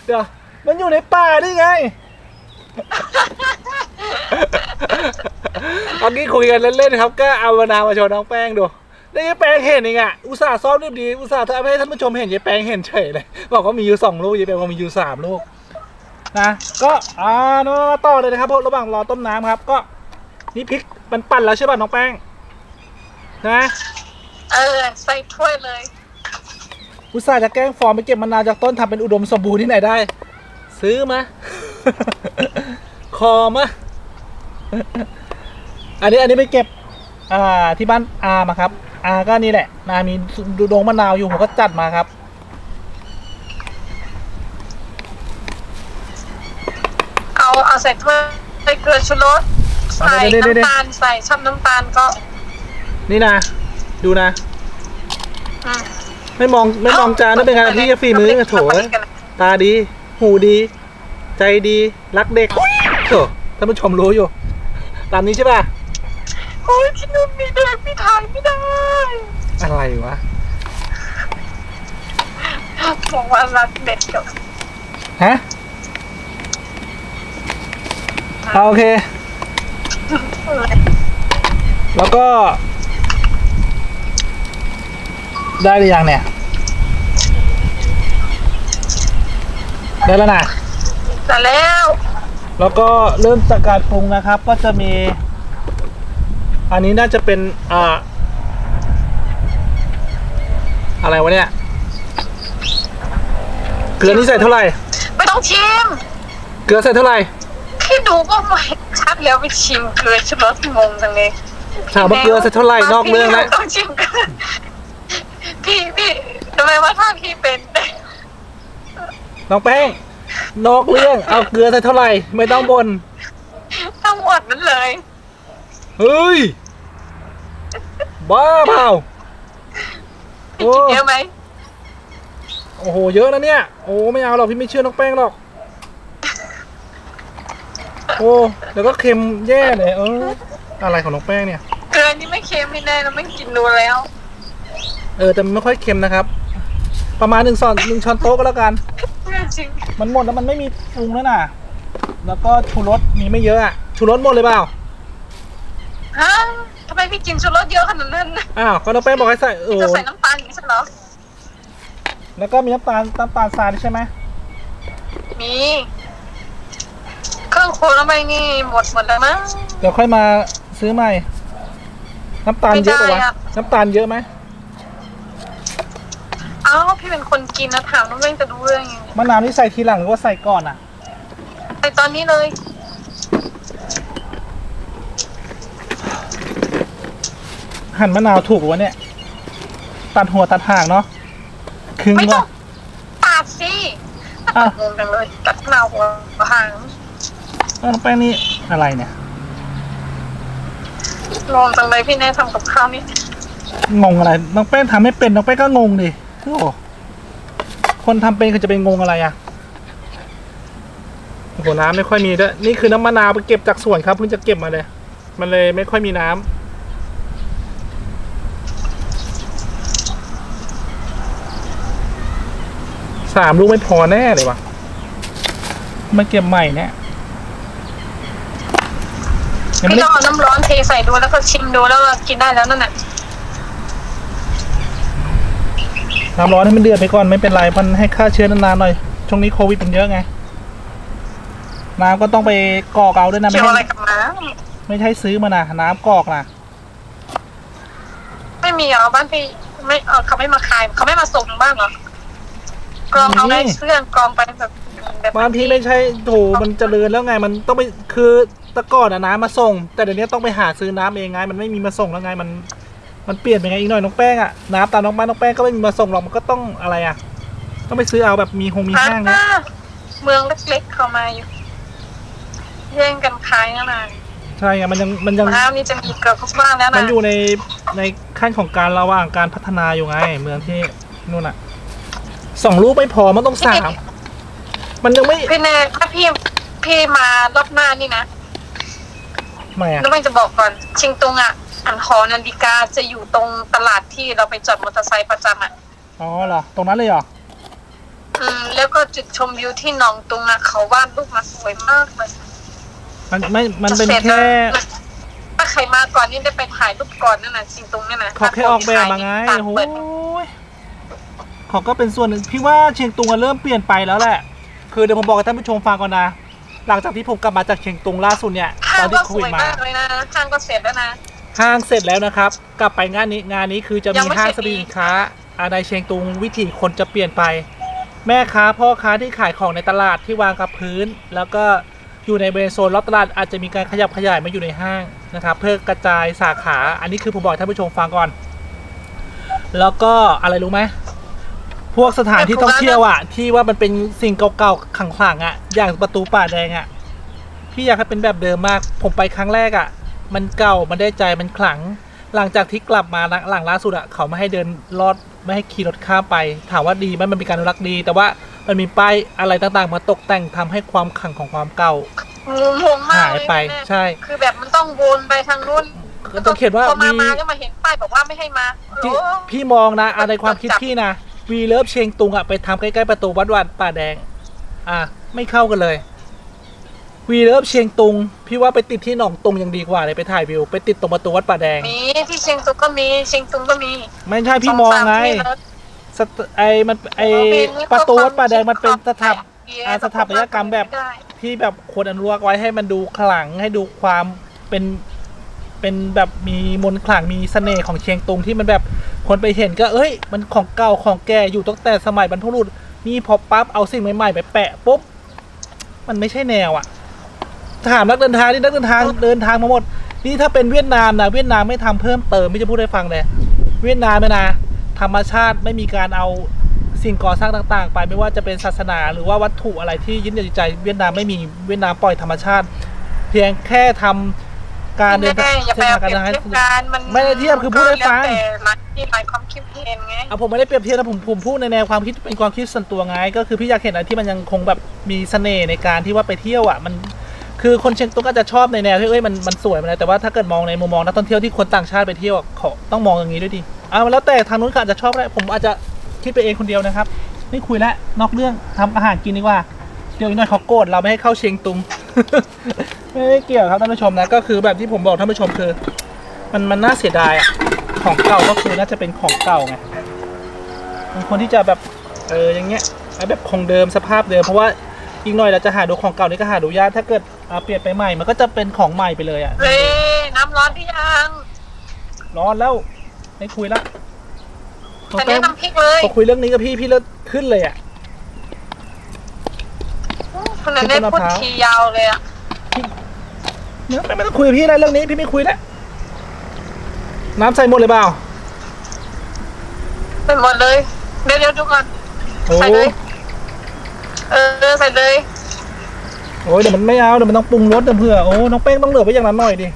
เดี๋ยวมันอยู่ในป่าได้ไงเอางี้คุยกันเล่นๆครับก็เอามะนาวมาโชว์น้องแป้งดูได้ยายแป้งเห็นเองอ่ะอุตส่าห์ซ้อมรีบดีอุตส่าห์ทำให้ท่านผู้ชมเห็นยายแป้งเห็นเฉยเลยบอกว่ามีอยู่สองลูกยายแป้งมีอยู่สามลูกนะก็อ่าน้องต่อเลยนะครับพวกระหว่างรอต้มน้ำครับก็นี่พริกมันปั่นแล้วใช่ป่ะน้องแป้งนะเออใส่ถ้วยเลยอุตส่าห์จะแกล้งฟอร์มไปเก็บมะนาวจากต้นทำเป็นอุดมสมบูรณ์ที่ไหนได้ซื้อมา คอมะ อันนี้อันนี้ไปเก็บอ่าที่บ้านอามาครับอาก็นี่แหละนามีดูดงมะนาวอยู่ผมก็จัดมาครับเอาเอาใส่ถ้วยใส่เกลือชูรสใส่น้ำตาลใส่ช่ำน้ำตาลก็นี่นะดูนะไม่มองไม่มองจานนั่นเป็นไงพี่ฝีมือโถตาดีหูดีใจดีรักเด็กโถท่านผู้ชมรู้อยู่ตามนี้ใช่ป่ะโอ้ยพี่นุ่มมีเด็กพี่ถ่ายไม่ได้อะไรวะบอกว่ารักเด็กกับฮะโอเคแล้วก็ได้หรือยังเนี่ยได้แล้วนะได้แล้วแล้วก็เริ่มจากการปรุงนะครับก็จะมีอันนี้น่าจะเป็นอ่าอะไรวะเนี่ยเกลือนี่ใส่เท่าไหร่ไม่ต้องชิมเกลือใส่เท่าไหร่ที่ดูก็ไม่ชัดแล้วไปชิมเกลือชลอดงงจังเลยถามว่าเกลือใส่เท่าไหร่นอกเรื่องแล้วต้องชิมกันพี่พี่ทำไมว่าถ้าพี่เป็นน้องแป้งนอกเรื่องเอาเกลือใส่เท่าไหร่ไม่ต้องบ่นต้องอดนั้นเลยเฮ้ยบ้าเปล่าพี่กินเยอะไหมโอ้โหเยอะนะเนี่ยโอ้ไม่เอาหรอกพี่ไม่เชื่อน้องแป้งหรอกโอ้แล้วก็เค็มแย่เลยเอออะไรของน้องแป้งเนี่ยเกลือนี่ไม่เค็มไม่ได้เราไม่กินดูแล้วเออแต่ไม่ค่อยเค็มนะครับประมาณหนึ่งช้อนหนึ่งช้อนโต๊ะก็แล้วกันมันหมดแล้วมันไม่มีปรุงแล้วน่ะแล้วก็ชูรสมีไม่เยอะอ่ะชูรสหมดเลยเปล่าฮะทำไมพี่กินชูรสเยอะขนาดนั้นอ้าวก็น้องแป้งบอกให้ใส่เออจะใส่น้ำตาลใช่หรอแล้วก็มีน้ำตาลน้ำตาลทรายใช่ไหมมีเครื่องโคลน้ำใบนี่หมดหมดแล้วมั้งเดี๋ยวค่อยมาซื้อใหม่น้ำตาลเยอะกว่าน้ำตาลเยอะไหมอ้าวพี่เป็นคนกินนะถามน้องแป้งจะดูเรื่องยังไงมะนาวนี่ใส่ทีหลังหรือว่าใส่ก่อนอ่ะใส่ตอนนี้เลย หั่นมะนาวถูกวะเนี่ยตัดหัวตัดหางเนาะครึ่งวะตัดสิตัดเงินกันเลยตัดมะนาวหัวหางเออไปนี่อะไรเนี่ยงงจังเลยพี่แน่ทำกับข้าวนี่งงอะไรน้องแป้งทำไม่เป็นน้องแป้งก็งงดิโอ้คนทำเป็นคือจะเป็นงงอะไรอ่ะโอ้โหน้ำไม่ค่อยมีด้วยนี่คือน้ำมะนาวไปเก็บจากสวนครับเพิ่งจะเก็บมาเลยมันเลยไม่ค่อยมีน้ำสามลูกไม่พอแน่เลยวะมาเก็บใหม่เนี่ยพี่ลองเอาน้ำร้อนเทใส่ดูแล้วก็ชิมดูแล้วกินได้แล้วนั่นแหละน้ำร้อนให้มันเดือดไปก่อนไม่เป็นไรมันให้ฆ่าเชื้อนานๆหน่อยช่วงนี้โควิดมันเยอะไงน้ำก็ต้องไปกรอกเอาด้วยนะไม่ใช่อะไรกับน้ำไม่ใช่ซื้อมานะน้ำกรอกนะไม่มีเหรอบ้านพี่ไม่เออเขาไม่มาขายเขาไม่มาส่งบ้างเหรอกรองเอาได้เชื่อกรองไปแบบบ้านพี่ไม่ใช่โถมันเจริญแล้วไงมันต้องไปคือตะก่อนน้ำมาส่งแต่เดี๋ยวนี้ต้องไปหาซื้อน้ำเองไงมันไม่มีมาส่งแล้วไงมันมันเปลี่ยนไปไงอีกหน่อยน้องแป้งอะน้ำตามน้องบ้านน้องแป้งก็ไม่มีมาส่งหรอกมันก็ต้องอะไรอะต้องไปซื้อเอาแบบมีโฮมมีห้างนะเมืองเล็กๆเข้ามาอยู่แย่งกันขายนั่นแหละใช่ไงมันยังมันยังน้ำนี่จะมีเกือบทุกบ้านแล้วนะมันอยู่ในในขั้นของการระหว่างการพัฒนาอยู่ไงเมืองที่นู่นอะสองลูกไม่พอมันต้องสามมันยังไม่พี่เนยถ้าพี่พี่มารอบหน้านี่นะไม่อะแล้วมันจะบอกก่อนชิงตรงอะอันคอนันดิกาจะอยู่ตรงตลาดที่เราไปจอดมอเตอร์ไซค์ประจำอ่ะอ๋อเหรอตรงนั้นเลยเหรออืมแล้วก็จุดชมวิวที่หนองตุงอ่ะเขาวาดรูปมาสวยมากเลยมันไม่มันเป็นแค่ถ้าใครมาก่อนนี่ได้ไปถ่ายรูปก่อนนั่นน่ะจริงตรงนั่นน่ะเขาแค่ออกแบบมาไงโอ้ยเขาก็เป็นส่วนหนึ่งพี่ว่าเชียงตุงเริ่มเปลี่ยนไปแล้วแหละคือเดี๋ยวผมบอกกับท่านผู้ชมฟังก่อนนะหลังจากที่ผมกลับมาจากเชียงตุงล่าสุดเนี่ยตอนที่โควิดมาห้างก็เสร็จแล้วนะห้างเสร็จแล้วนะครับกลับไปงานนี้งานนี้คือจะมีห้างสรรพสินค้าในเชียงตุงวิถีคนจะเปลี่ยนไปแม่ค้าพ่อค้าที่ขายของในตลาดที่วางกับพื้นแล้วก็อยู่ในบริเวณโซนรอบตลาดอาจจะมีการขยับขยายมาอยู่ในห้างนะครับเพื่อกระจายสาขาอันนี้คือผมบอกท่านผู้ชมฟังก่อนแล้วก็อะไรรู้ไหมพวกสถานที่ท่องเที่ยวอ่ะที่ว่ามันเป็นสิ่งเก่าๆขลังๆอ่ะอย่างประตูป่าแดงอ่ะพี่อยากให้เป็นแบบเดิมมากผมไปครั้งแรกอ่ะมันเก่ามันได้ใจมันขลังหลังจากที่กลับมาหลังล่าสุดอ่ะเขาไม่ให้เดินลอดไม่ให้ขี่รถข้ามไปถามว่าดีมันมันเป็นการรักดีแต่ว่ามันมีป้ายอะไรต่างๆมาตกแต่งทำให้ความขลังของความเก่าหายไปใช่คือแบบมันต้องวนไปทางนู้นก็ต้องเขียนว่ามีมาแล้วมาเห็นป้ายบอกว่าไม่ให้มาพี่มองนะอะไรความคิดพี่นะวีเลิฟเชียงตุงอ่ะไปทำใกล้ๆประตูวัดวัดป่าแดงอ่ะไม่เข้ากันเลยวีเลิฟเชียงตุงพี่ว่าไปติดที่หนองตุงยังดีกว่าเลยไปถ่ายวิวไปติดตรงประตูวัดป่าแดงมีที่เชียงตุงก็มีเชียงตุงก็มีไม่ใช่พี่มองไงไอ้มันไอ้ประตูวัดป่าแดงมันเป็นสถาสถาปัตยกรรมแบบที่แบบคนอนุรักษ์ไว้ให้มันดูขลังให้ดูความเป็นเป็นแบบมีมนต์ขลังมีเสน่ห์ของเชียงตุงที่มันแบบคนไปเห็นก็เอ้ยมันของเก่าของแก่อยู่ตั้งแต่สมัยบรรพบุรุษนี่พอปั๊บเอาสิ่งใหม่ๆไปแปะปุ๊บมันไม่ใช่แนวอ่ะถามนักเดินทางนี่นักเดินทางเดินทางมาหมดนี่ถ้าเป็นเวียดนามนะเวียดนามไม่ทำเพิ่มเติมไม่จะพูดให้ฟังเลยเวียดนามนะธรรมชาติไม่มีการเอาสิ่งก่อสร้างต่างๆไปไม่ว่าจะเป็นศาสนาหรือว่าวัตถุอะไรที่ยึดเหนี่ยวจิตใจเวียดนามไม่มีเวียดนามปล่อยธรรมชาติเพียงแค่ทำการเดินทางการให้ไม่ได้เทียบคือพูดให้ฟังที่หมายความคิดเห็นไงเอาผมไม่ได้เปรียบเทียบนะผมผมพูดในแนวความคิดเป็นความคิดส่วนตัวไงก็คือพี่อยากเห็นอะไรที่มันยังคงแบบมีเสน่ห์ในการที่ว่าไปเที่ยวอ่ะมันคือคนเชียงตุงก็จะชอบในแนวที่เอ้ยมันมันสวยมันอะไรแต่ว่าถ้าเกิดมองในมุมมองนักท่องเที่ยวที่คนต่างชาติไปเที่ยวเขาต้องมองอย่างนี้ด้วยดิเอาแล้วแต่ทางนู้นก็อาจจะชอบแหละผมอาจจะคิดไปเองคนเดียวนะครับไม่คุยแล้วนอกเรื่องทำอาหารกินดีกว่าเดี๋ยวอีกหน่อยเขาโกรธเราไม่ให้เข้าเชียงตุง ไม่เกี่ยวครับท่านผู้ชมนะก็คือแบบที่ผมบอกท่านผู้ชมคือมันมันน่าเสียดายอ่ะของเก่าก็คือน่าจะเป็นของเก่าไงมันควรที่จะแบบเอออย่างเงี้ยแบบคงเดิมสภาพเดิมเพราะว่าอีกหน่อยเราจะหาดูของเก่านี่ก็หาดูยากถ้าเกิดเปลี่ยนไปใหม่มันก็จะเป็นของใหม่ไปเลยอ่ะเฮ้น้ำร้อนที่ยังร้อนแล้วไม่คุยละแต่เนี่ยน้ำพริกเลยพอคุยเรื่องนี้กับพี่พี่เลิศขึ้นเลยอ่ะคนนั้นได้พูดทียาวเลยอ่ะเนี่ยไม่ต้องคุยพี่อะไรเรื่องนี้พี่ไม่คุยแล้ว น้ำใส่หมดเลยเปล่าใส่หมดเลยเดี๋ยวเดี๋ยวดูก่อนใส่เลยเออใส่เลยโอ้ยเดี๋ยวมันไม่เอาเดี๋ยวมันต้องปรุงรสเผื่อโอ้น้องเป้งต้องเหลือไว้อย่างนั้นหน่อยดิ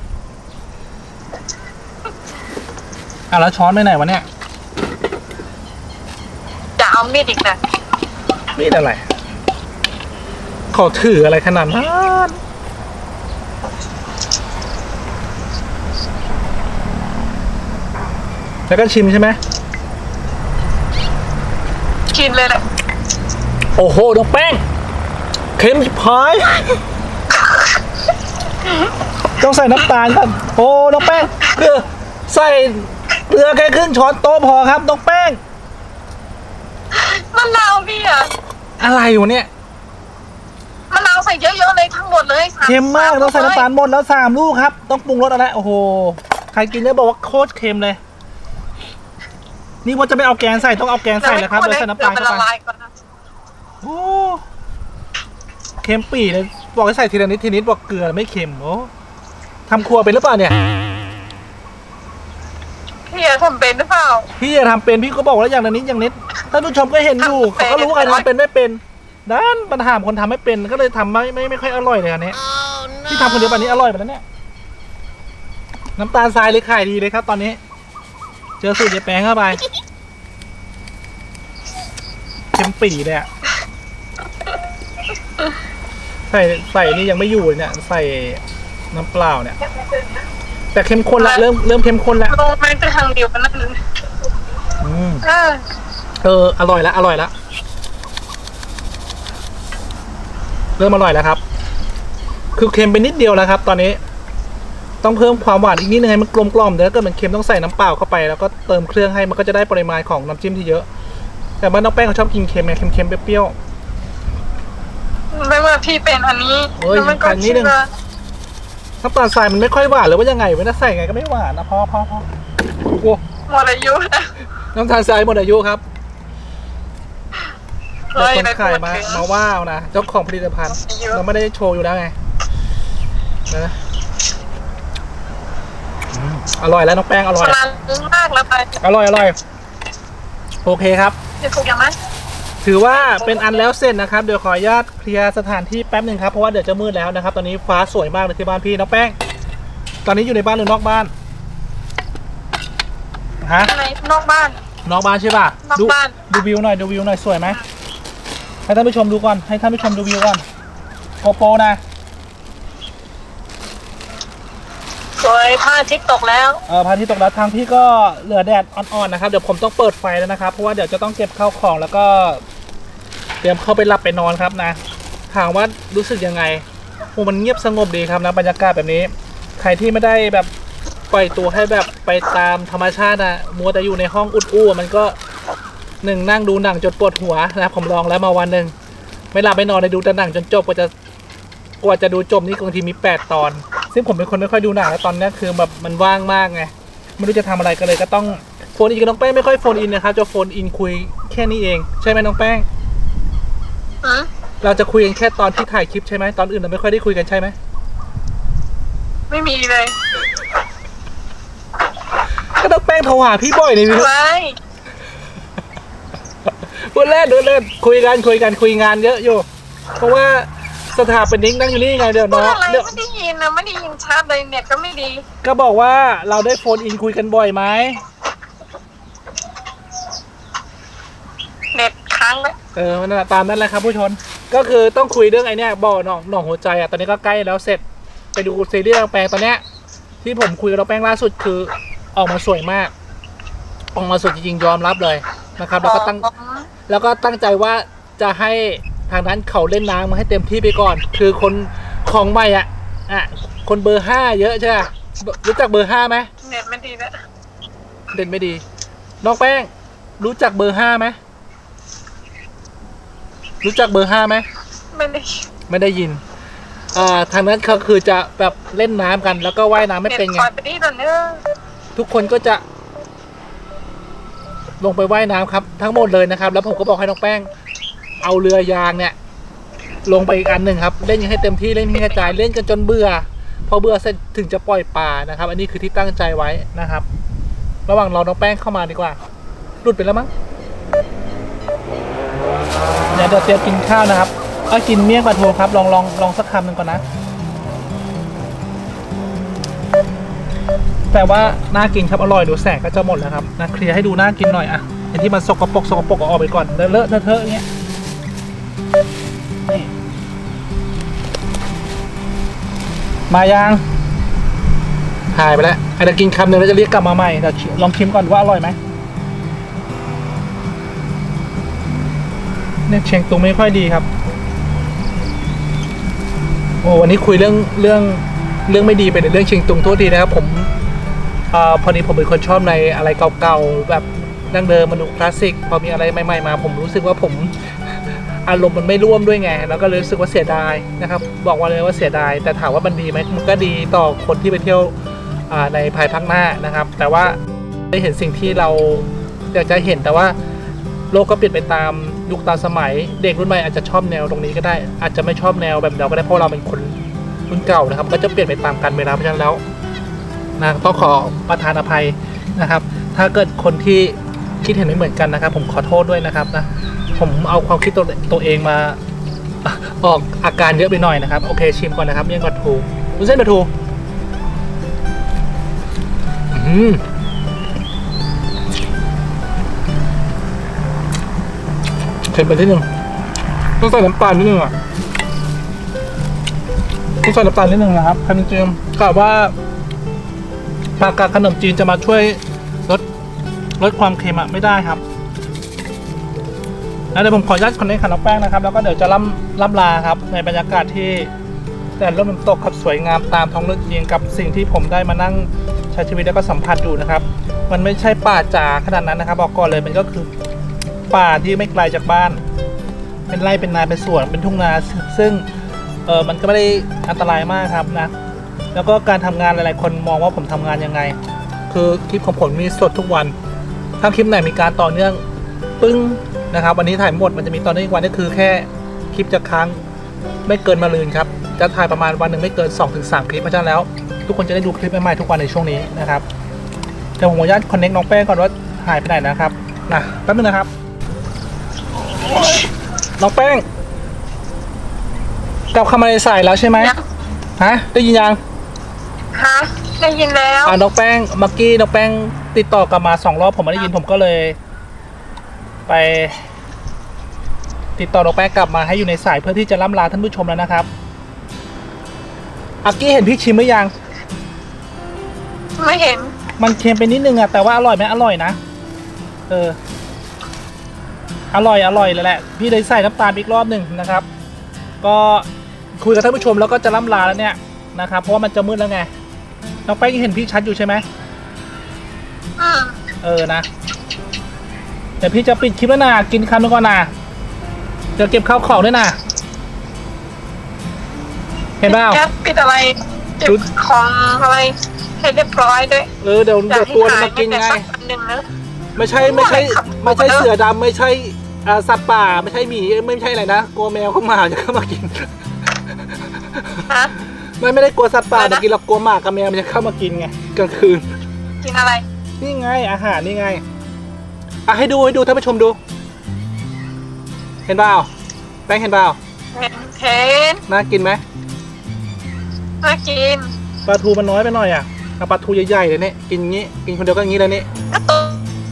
อ่ะแล้วช้อนไปไหนวะเนี่ยจะเอามีดอีกนะมีดอะไรขอถืออะไรขนาดนั้นแล้วก็ชิมใช่ไหมชิมเลยแหละโอ้โหน้องแป้งเค็มชิบหายต้องใส่น้ำตาลครับโอ้น้องแป้งเกลือใส่เกลือแค่ครึ่งช้อนโต๊ะพอครับน้องแป้งมะนาวพี่อะอะไรอยู่เนี่ยมะนาวใส่เยอะๆเลยทั้งหมดเลยเค็มมากต้องใส่น้ำตาลหมดแล้วสามลูกครับต้องปรุงรสอะไรโอ้โหใครกินได้บอกว่าโคตรเค็มเลยนี่ว่าจะไม่เอาแกงใส่ต้องเอาแกงใส่แล้วครับโดยใส่น้ำตาลเข้าไปโอ้เค็มปี่เลยบอกให้ใส่ทีละนิดทีนิดบอกเกลือไม่เค็มโอ้ทำครัวเป็นหรือเปล่าเนี่ยพี่จะทำเป็นหรือเปล่าพี่จะทำเป็นพี่ก็บอกแล้วอย่างนี้อย่างนิดท่านผู้ชมก็เห็นอยู่เขาก็รู้ใครทำเป็นไม่เป็นด้านปัญหาคนทำไม่เป็นก็เลยทำไม่ไม่ไม่ค่อยอร่อยเลยอันนี้ที่ทำคนเดียวแบบนี้อร่อยแบบนั้นเนี่ยน้ำตาลทรายเลยขายดีเลยครับตอนนี้เจอสูตรเยแปงเข้าไปเค็มปี่เลยอะใส่ใส่นี่ยังไม่อยู่เนี่ยใส่น้ำเปล่าเนี่ยแต่เข้มข้นละเริ่มเริ่มเข้มข้นละมันจะทางเดียวกันนั่นเลยเออเอออร่อยละอร่อยละเริ่มอร่อยแล้วครับคือเค็มไปนิดเดียวแล้วครับตอนนี้ต้องเพิ่มความหวานอีกนิดนึงให้มันกลมกล่อมเดี๋ยวถ้าเกิดมันเค็มต้องใส่น้ำเปล่าเข้าไปแล้วก็เติมเครื่องให้มันก็จะได้ปริมาณของน้ำจิ้มที่เยอะแต่บ้านน้องแป้งเขาชอบกินเค็มไงเค็มๆเปรี้ยวไม่ว่าพี่เป็นอันนี้มันก็นิดนึงน้ำตาลทรายมันไม่ค่อยหวานหรือว่ายังไงเวลาใส่ไงก็ไม่หวานนะพ่อพ่อพ่อโอ้หมดอายุน้ำตาลทรายหมดอายุครับคนขายมามาว่าวนะเจ้าของผลิตภัณฑ์เราไม่ได้โชว์อยู่แล้วไงนะอร่อยแล้วน้องแป้งอร่อยมากแล้วไปอร่อยอร่อยโอเคครับถูกยังไหมถือว่าเป็นอันแล้วเสร็จนะครับเดี๋ยวขออนุญาตเคลียร์สถานที่แป๊บหนึ่งครับเพราะว่าเดี๋ยวจะมืดแล้วนะครับตอนนี้ฟ้าสวยมากเลยที่บ้านพี่น้องแป้งตอนนี้อยู่ในบ้านหรือนอกบ้านฮะนอกบ้านนอกบ้านใช่ป่ะดูดูวิวหน่อยดูวิวหน่อยสวยไหมให้ท่านผู้ชมดูก่อนให้ท่านผู้ชมดูวิวก่อนโกโปรนะสวยพระอาทิตย์ตกแล้วเออพระอาทิตย์ตกแล้วทางพี่ก็เหลือแดดอ่อนๆนะครับเดี๋ยวผมต้องเปิดไฟแล้วนะครับเพราะว่าเดี๋ยวจะต้องเก็บข้าวของแล้วก็เตรียมเข้าไปหลับไปนอนครับนะถามว่ารู้สึกยังไงโอ้มันเงียบสงบดีครับนะบรรยากาศแบบนี้ใครที่ไม่ได้แบบปล่อยตัวให้แบบไปตามธรรมชาตินะมัวแต่อยู่ในห้องอุดอู้มันก็หนึ่งนั่งดูหนังจนปวดหัวนะผมลองแล้วมาวันหนึ่งไม่หลับไม่นอนเลยดูแต่หนังจนจบกว่าจะกว่าจะดูจบนี่บางทีมีแปดตอนซึ่งผมเป็นคนไม่ค่อยดูหนังแล้วตอนนี้คือแบบมันว่างมากไงไม่รู้จะทำอะไรกันเลยก็ต้องโฟนอินกับน้องแป้งไม่ค่อยโฟนอินนะครับจะโฟนอินคุยแค่นี้เองใช่ไหมน้องแป้งเราจะคุยกันแค่ตอนที่ถ่ายคลิปใช่ไหมตอนอื่นเราไม่ค่อยได้คุยกันใช่ไหมไม่มีเลยก็ต้องแป้งโทรหาพี่บ่อยในวิดีโอดูเล่นดูเล่นคุยกันคุยกันคุยงานเยอะอยู่เพราะว่าสถาปนิกนั่งอยู่นี่ไงเดี๋ยวน้องเดี๋ยวไม่ได้ยินนะไม่ได้ยินชัดเลยเน็ตก็ไม่ดีก็บอกว่าเราได้โฟนอินคุยกันบ่อยไหมเน็ตค้างไหมเออนั่นแหละตามนั่นแหละครับผู้ชมก็คือต้องคุยเรื่องไอ้นี่บ่อหนองหนองหัวใจอ่ะตอนนี้ก็ใกล้แล้วเสร็จไปดูซีรีส์แปลงตอนเนี้ยที่ผมคุยกับเราแปลงล่าสุดคือออกมาสวยมากออกมาสวยจริงๆยอมรับเลยนะครับแล้วก็ตั้งแล้วก็ตั้งใจว่าจะให้ทางนั้นเขาเล่นน้ำมาให้เต็มที่ไปก่อนคือคนของใหม่อ่ะอ่ะคนเบอร์ห้าเยอะใช่ไหมรู้จักเบอร์ห้าไหมเด่นไม่ดีนะเด่นไม่ดีน้องแป้งรู้จักเบอร์ห้าไหมรู้จักเบอร์ห้าไหมไม่ได้ไม่ได้ยินอ่าทางนั้นเขาคือจะแบบเล่นน้ำกันแล้วก็ว่ายน้ำไม่เป็นไงทุกคนก็จะลงไปว่ายน้ำครับทั้งหมดเลยนะครับแล้วผมก็บอกให้น้องแป้งเอาเรือยางเนี่ยลงไปอีกอันหนึ่งครับเล่นให้เต็มที่เล่นให้กระจายเล่นกันจนเบื่อพอเบื่อเสร็จถึงจะปล่อยปลานะครับอันนี้คือที่ตั้งใจไว้นะครับ ระหว่างเราน้องแป้งเข้ามาดีกว่าหลุดไปแล้วมั้งเดี๋ยวเตรียมกินข้าวนะครับก็กินเมี่ยงปลาทูครับลองลองลองสักคำหนึ่งก่อนนะแต่ว่าน่ากินครับอร่อยดูแสงก็จะหมดแล้วครับนะเคลียร์ให้ดูน่ากินหน่อยอะไอ้ที่มันสกปรกสกปรกออกไปก่อนเลอะเลอะเทอะอย่างเงี้ยนี่มายังหายไปแล้วไอ้เรากินคำหนึ่งแล้วจะเรียกกลับมาใหม่เดี๋ยวลองชิมก่อนว่าอร่อยไหมเนี่ยเชียงตุงไม่ค่อยดีครับโอ้วันนี้คุยเรื่องเรื่องเรื่องไม่ดีไปในเรื่องเชียงตุงโทษทีนะครับผมอพอดีผมเป็นคนชอบในอะไรเก่าๆแบบดั้งเดิมมันดูคลาสสิกพอมีอะไรใหม่ๆมาผมรู้สึกว่าผมอารมณ์มันไม่ร่วมด้วยไงแล้วก็รู้สึกว่าเสียดายนะครับบอกว่าเลยว่าเสียดายแต่ถามว่ามันดีไหมมันก็ดีต่อคนที่ไปเที่ยวในภายภาคหน้านะครับแต่ว่าได้เห็นสิ่งที่เราอยากจะเห็นแต่ว่าโลกก็เปลี่ยนไปตามยุคตามสมัยเด็กรุ่นใหม่อาจจะชอบแนวตรงนี้ก็ได้อาจจะไม่ชอบแนวแบบเราก็ได้เพราะเราเป็นคนรุ่นเก่านะครับก็จะเปลี่ยนไปตามกาลเวลาเพราะฉะนั้นแล้วนะต้องขอประทานอภัยนะครับถ้าเกิดคนที่คิดเห็นไม่เหมือนกันนะครับผมขอโทษด้วยนะครับนะผมเอาความคิดตัวตัวเองมาออกอาการเยอะไปหน่อยนะครับโอเคชิมก่อนนะครับเมี่ยงปลาทูวุ้นเส้นปลาทูอืมเค็มไปนิดนึงต้องใส่น้ำตาลนิดนึงอ่ะต้องใส่น้ำตาลนิดนึงนะครับใครเป็นเจมกล่าวว่าปากกาขนมจีนจะมาช่วยลดลดความเค็มไม่ได้ครับแล้วเดี๋ยวผมขอยัดคนนี้ขันน้ำแป้งนะครับแล้วก็เดี๋ยวจะล่ำล่ำลาครับในบรรยากาศที่แต่ร่มน้ำตกครับสวยงามตามท้องเรื่องจริงกับสิ่งที่ผมได้มานั่งใช้ชีวิตแล้วก็สัมผัสอยู่นะครับมันไม่ใช่ป่าจ๋าขนาดนั้นนะครับบอกก่อนเลยมันก็คือป่าที่ไม่ไกลจากบ้านเป็นไร่เป็นนาเป็นสวนเป็นทุ่งนาซึ่งเออมันก็ไม่ได้อันตรายมากครับนะแล้วก็การทำงานหลายๆคนมองว่าผมทำงานยังไงคือคลิปของผมมีสดทุกวันถ้าคลิปไหนมีการต่อเนื่องปึ้งนะครับวันนี้ถ่ายหมดมันจะมีตอนนี้อีกวันก็คือแค่คลิปจะค้างไม่เกินมะรืนครับจะถ่ายประมาณวันหนึ่งไม่เกิน สองถึงสาม คลิปเพราะฉะนั้นแล้วทุกคนจะได้ดูคลิปใหม่ๆทุกวันในช่วงนี้นะครับแต่ผมขออนุญาตคอนเน็กน้องแป้งก่อนว่าหายไปไหนนะครับนะแป๊บนึงนะครับน้องแป้งกลับเข้ามาในสายแล้วใช่ไหมฮะได้ยินยังฮะได้ยินแล้วอ่าน้องแป้งเมื่อกี้น้องแป้งติดต่อกลับมาสองรอบผมไม่ได้ยินผมก็เลยไปติดต่อน้องแป้งกลับมาให้อยู่ในสายเพื่อที่จะล่ำลาท่านผู้ชมแล้วนะครับอากี้เห็นพี่ชิมหรือยังไม่เห็นมันเค็มไปนิดนึงอะแต่ว่าอร่อยไหมอร่อยนะเอออร่อยอร่อยเลยแหละพี่เลยใส่น้ำตาลอีกรอบหนึ่งนะครับก็คุยกับท่านผู้ชมแล้วก็จะล่ำลาแล้วเนี่ยนะครับเพราะว่ามันจะมืดแล้วไงน้องแป้งเห็นพี่ชัดอยู่ใช่ไหมอือเออนะเดี๋ยวพี่จะปิดคลิปแล้วนะกินคำนึงก่อนนะเดี๋ยวเก็บข้าวของด้วยนะเห็นเปล่าปิดอะไรเก็บของอะไรให้เรียบร้อยด้วยเออเดี๋ยวเดี๋ยวตัวมากินไงไม่ใช่ไม่ใช่ไม่ใช่เสือดำไม่ใช่สัตว์ป่าไม่ใช่หมีไม่ใช่อะไรนะกลัวแมวเข้ามาจะเข้ามากินไม่ไม่ได้กลัวสัตว์ป่ามากินหรอกกลัวหมากับแมวมันจะเข้ามากินไงกลางคืนกินอะไรนี่ไงอาหารนี่ไงอ่ะให้ดูให้ดูท่านผู้ชมดูเห็นเปล่าแป้งเห็นเปล่าเห็นเห็นน่ากินไหมน่ากินปลาทูมันน้อยไปหน่อยอ่ะเอาปลาทูใหญ่ๆเลยเนี่ยกินงี้กินคนเดียวก็งี้เลยเนี่ย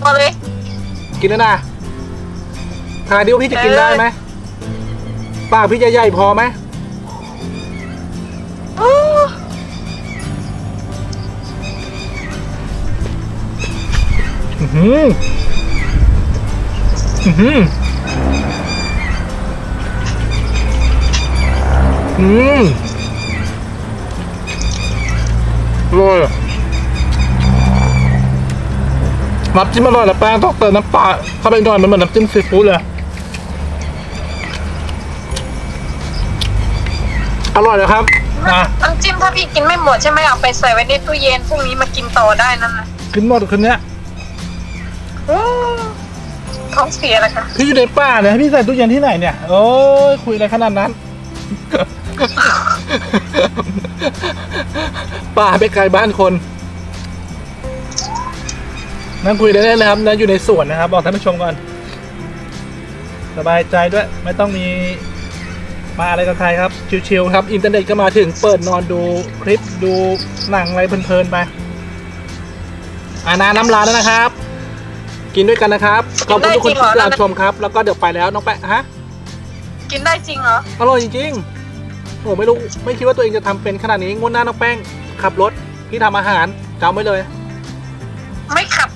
ตัวเลยกินแล้วนะทายดิว่าพี่จะกินได้ไหมปากพี่ใหญ่ๆพอไหมอืมอืมอืมเลยน้ำจิ้มอร่อยแล้วแป้งต้องเติมน้ำปลาเข้าไปหน่อยมันเหมือนน้ำจิ้มซีฟู้ดเลยอร่อยเลยครับน้ำจิ้มถ้าพี่กินไม่หมดใช่ไหมเอาไปใส่ไว้ในตู้เย็นพรุ่งนี้มากินต่อได้นั่นนะกินหมดคืนเนี้ยท้องเสียแล้วค่ะพี่อยู่ในป่าเนี่ยพี่ใส่ตู้เย็นที่ไหนเนี่ยโอ้ยคุยอะไรขนาดนั้นป่าไปไกลบ้านคน นั่งคุยได้เลยครับนะอยู่ในสวนนะครับบอกท่านผู้ชมก่อนสบายใจด้วยไม่ต้องมีมาอะไรกับใครครับชิลๆครับอินเทอร์เน็ตก็มาถึงเปิดนอนดูคลิปดูหนังอะไรเพลินๆไปอานาน้ำลาแล้วนะครับกินด้วยกันนะครับขอบคุณทุกคนที่ติดตามชมครับแล้วก็เดี๋ยวไปแล้วน้องแปะฮะกินได้จริงเหรออร่อยจริงๆโอ้ไม่รู้ไม่คิดว่าตัวเองจะทำเป็นขนาดนี้งวดหน้าน้องแป้งขับรถที่ทำอาหารจำไว้เลยไม่ขับ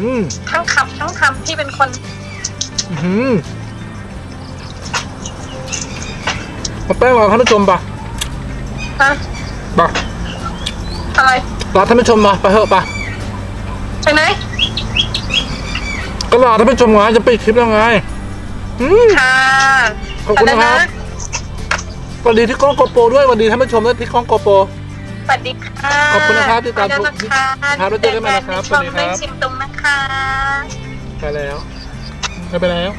อืมทั้งขับทั้งทำที่เป็นคนอืมแป้งบอกท่านผู้ชมปะฮะปะอะไรรอท่านผู้ชมมาไปเถอะปะไปไหนก็รอท่านผู้ชมไงจะไปคลิปแล้วไงค่ะขอบคุณนะครับสวัสดีที่กล้องโกโปรด้วยสวัสดีท่านผู้ชมด้วยที่กล้องโกโปรสวัสดีค่ะขอบคุณนะครับที่ตามชมครับแล้วเจอกันใหม่นะครับสวัสดีครับไปชิมตรงนะคะไปแล้วไปแล้ว